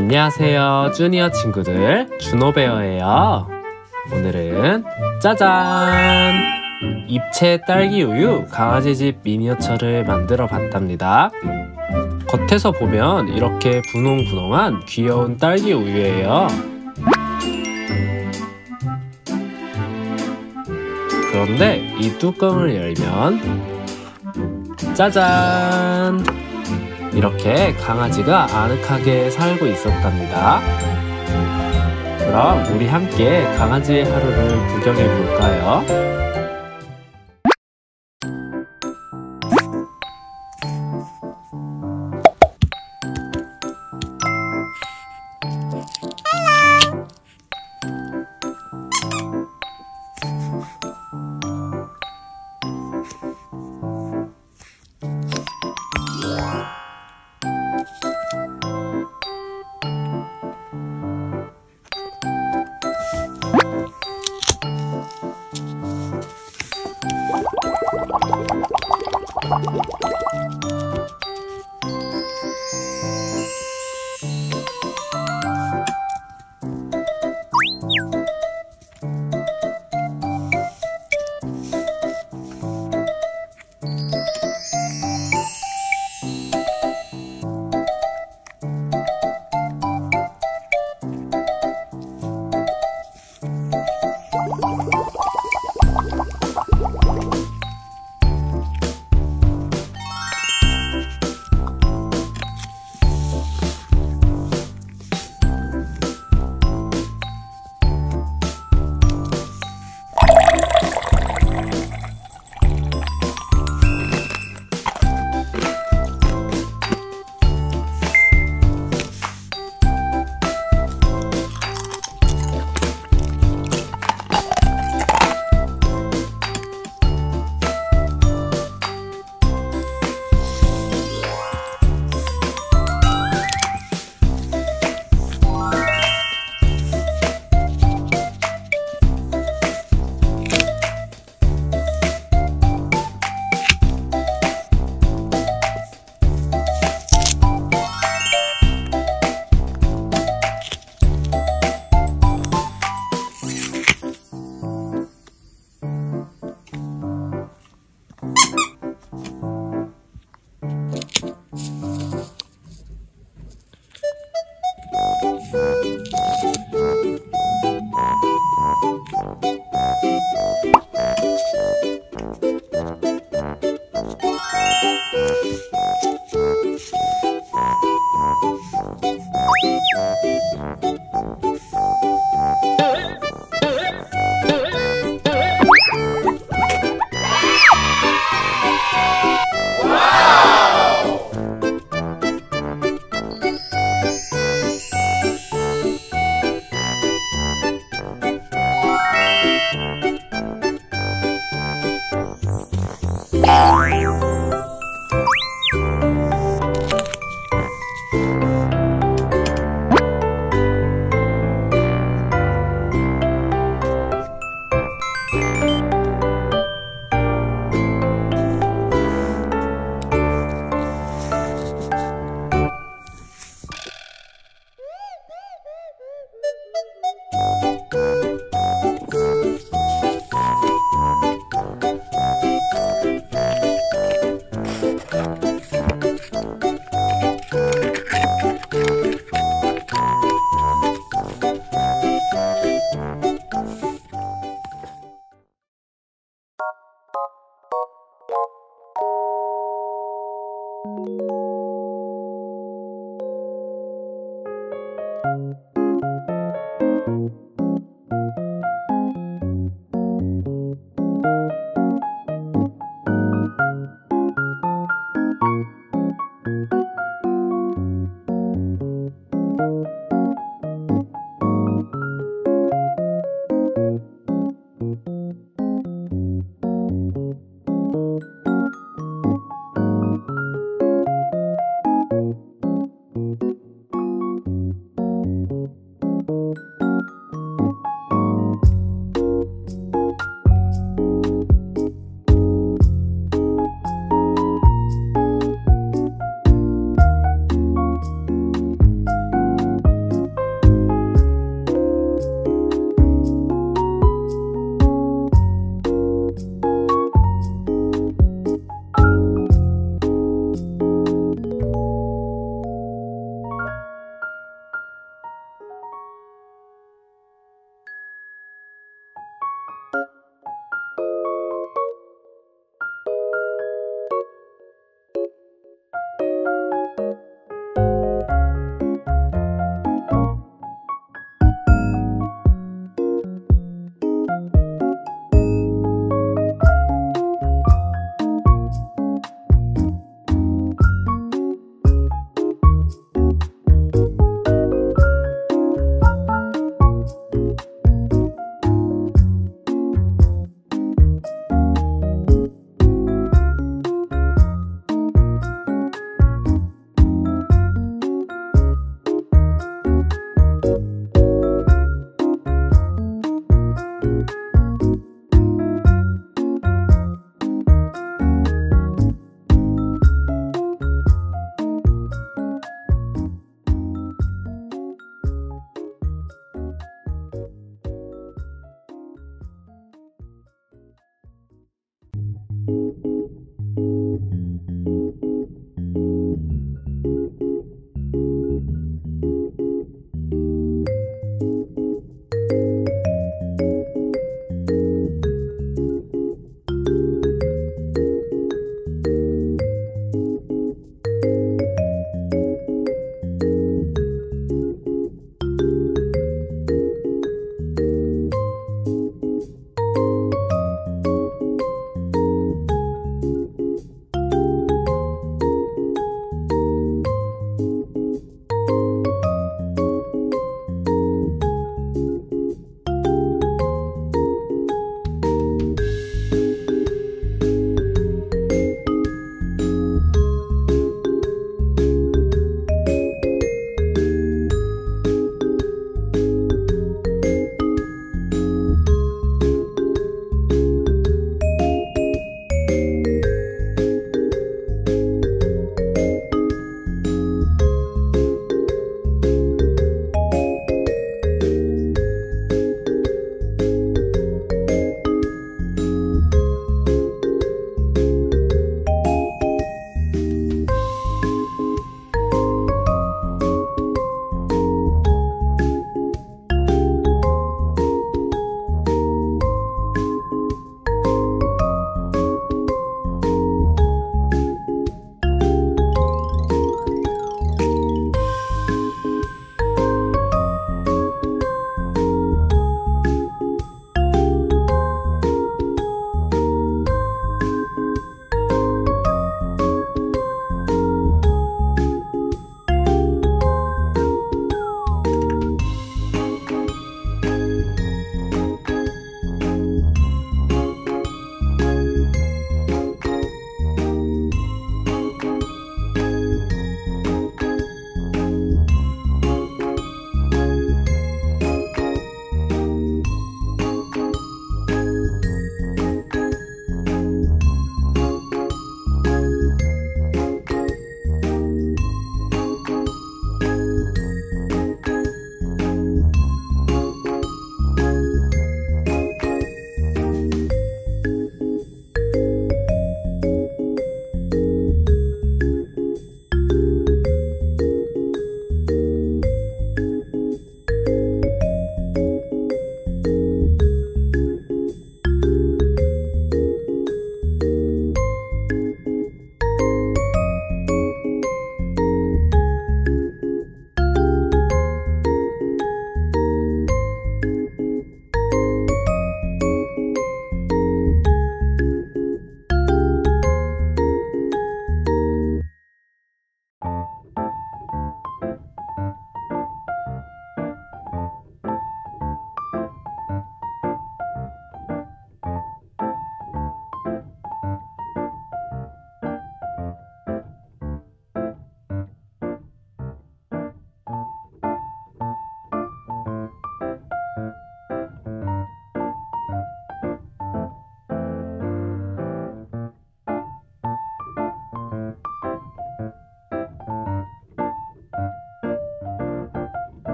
안녕하세요, 주니어 친구들. 주노베어예요. 오늘은 짜잔! 입체 딸기 우유 강아지집 미니어처를 만들어 봤답니다. 겉에서 보면 이렇게 분홍분홍한 귀여운 딸기 우유예요. 그런데 이 뚜껑을 열면 짜잔! 이렇게 강아지가 아늑하게 살고 있었답니다. 그럼 우리 함께 강아지의 하루를 구경해 볼까요?